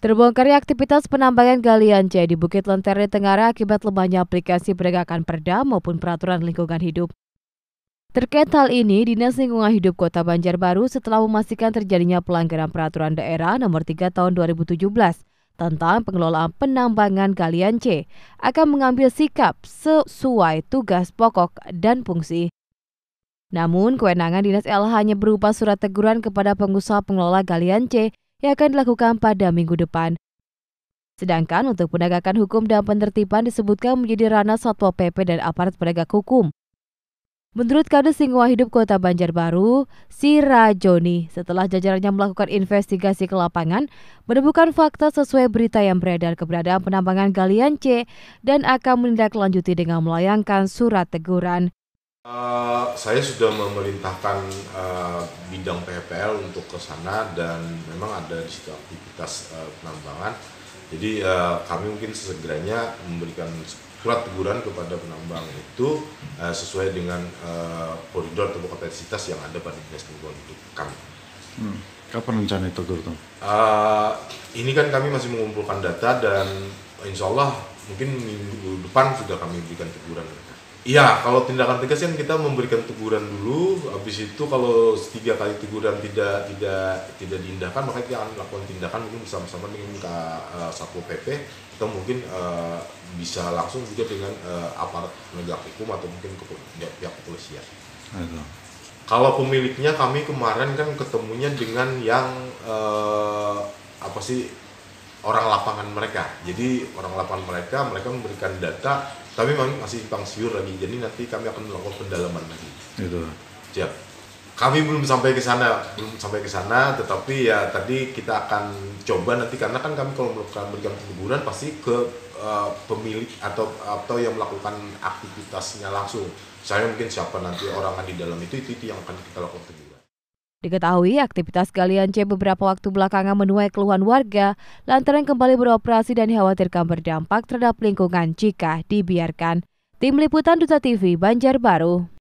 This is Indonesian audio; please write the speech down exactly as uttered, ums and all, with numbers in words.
Terbongkarnya aktivitas penambangan Galian C di Bukit Lentera Tenggara akibat lemahnya aplikasi penegakan perda maupun peraturan lingkungan hidup. Terkait hal ini, Dinas Lingkungan Hidup Kota Banjarbaru setelah memastikan terjadinya pelanggaran peraturan daerah nomor tiga tahun dua ribu tujuh belas tentang pengelolaan penambangan Galian C akan mengambil sikap sesuai tugas pokok dan fungsi. Namun, kewenangan Dinas L H hanya berupa surat teguran kepada pengusaha pengelola Galian C yang akan dilakukan pada minggu depan. Sedangkan untuk penegakan hukum dan penertiban disebutkan menjadi ranah Satpol P P dan aparat penegak hukum. Menurut Kades Lingkungan Hidup Kota Banjarbaru, Sirajoni, setelah jajarannya melakukan investigasi ke lapangan, menemukan fakta sesuai berita yang beredar keberadaan penambangan Galian C dan akan menindaklanjuti dengan melayangkan surat teguran. Uh, saya sudah memerintahkan uh, bidang P P L untuk ke sana dan memang ada di situ aktivitas uh, penambangan. Jadi uh, kami mungkin sesegeranya memberikan surat teguran kepada penambang itu uh, sesuai dengan uh, koridor atau kapasitas yang ada pada Dinas Lingkungan Hidup kami. Hmm. Kapan rencana tegur itu? Uh, ini kan kami masih mengumpulkan data dan insya Allah mungkin minggu depan sudah kami berikan teguran. Iya, kalau tindakan tegas kan kita memberikan teguran dulu, habis itu kalau tiga kali teguran tidak tidak tidak diindahkan, maka kita akan melakukan tindakan mungkin bersama-sama dengan uh, Satpol P P, atau mungkin uh, bisa langsung juga dengan uh, aparat penegak hukum atau mungkin ke, ya, pihak kepolisian. Aduh. Kalau pemiliknya kami kemarin kan ketemunya dengan yang uh, apa sih? Orang lapangan mereka, jadi orang lapangan mereka, mereka memberikan data, tapi masih simpang siur lagi, jadi nanti kami akan melakukan pendalaman lagi. Itu. Siap. Kami belum sampai ke sana, belum sampai ke sana, tetapi ya tadi kita akan coba nanti karena kan kami kalau melakukan memberikan teguran pasti ke uh, pemilik atau atau yang melakukan aktivitasnya langsung. Saya mungkin siapa nanti orang di dalam itu, itu itu yang akan kita lakukan teguran. Diketahui, aktivitas Galian C beberapa waktu belakangan menuai keluhan warga lantaran kembali beroperasi dan dikhawatirkan berdampak terhadap lingkungan jika dibiarkan. Tim Liputan Duta T V Banjarbaru.